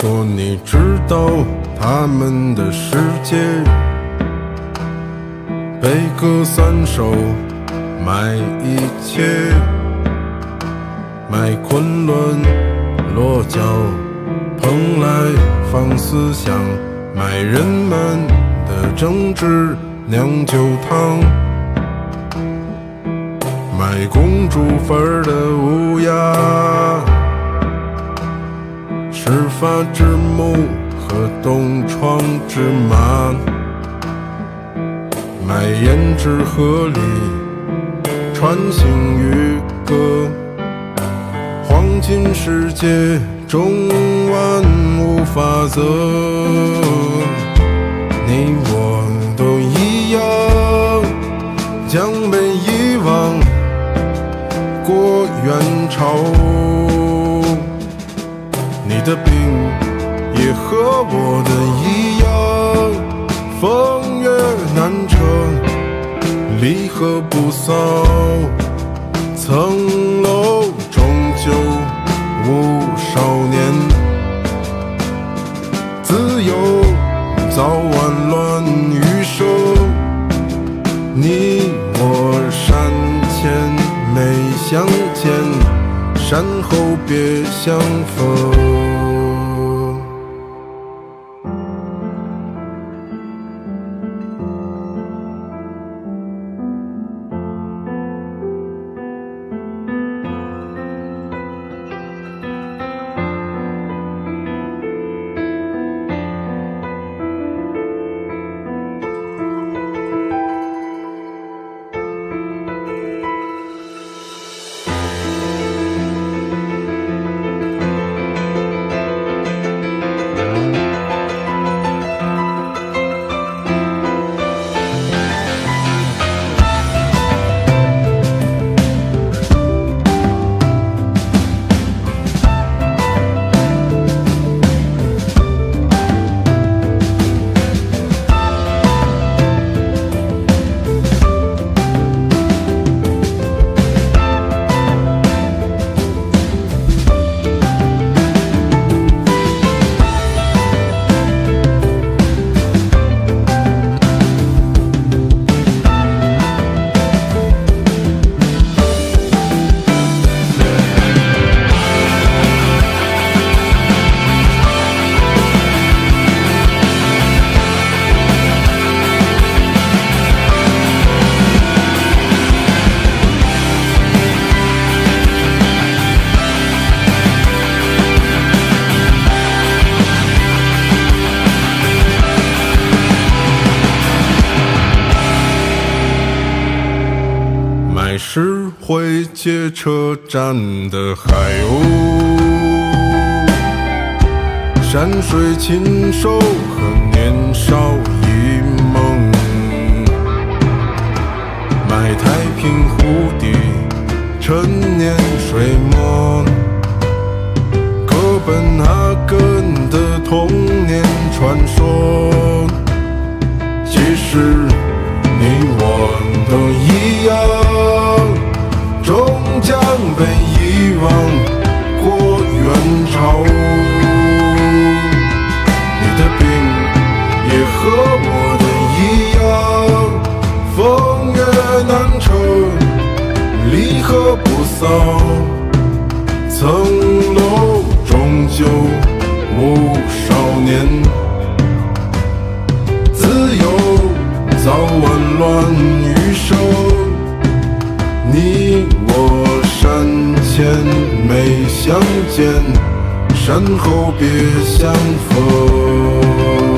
说你知道他们的世界悲歌三首卖一切，卖昆仑落脚，蓬莱放思想，卖人们的争执酿酒汤，卖公主坟的乌鸦。 始发之木和东窗之麻，买胭脂河里穿行渔歌，黄金世界中万物法则，你我都一样，将被遗忘，过元朝。 你的病也和我的一样，风月难扯，离合不骚，层楼终究无少年，自由早晚乱余生，你我山前没相见。 山后别相逢。石灰街车站的海鸥，山水禽兽和年少一梦，买太平湖底陈年水墨，哥本哈根的童年传说，其实你我都一样。 终将被遗忘，过元朝。你的病也和我的一样，风月难酬，离合不骚，层楼终究无少年，自由早晚乱余生。 你我山前没相见，山后别相逢。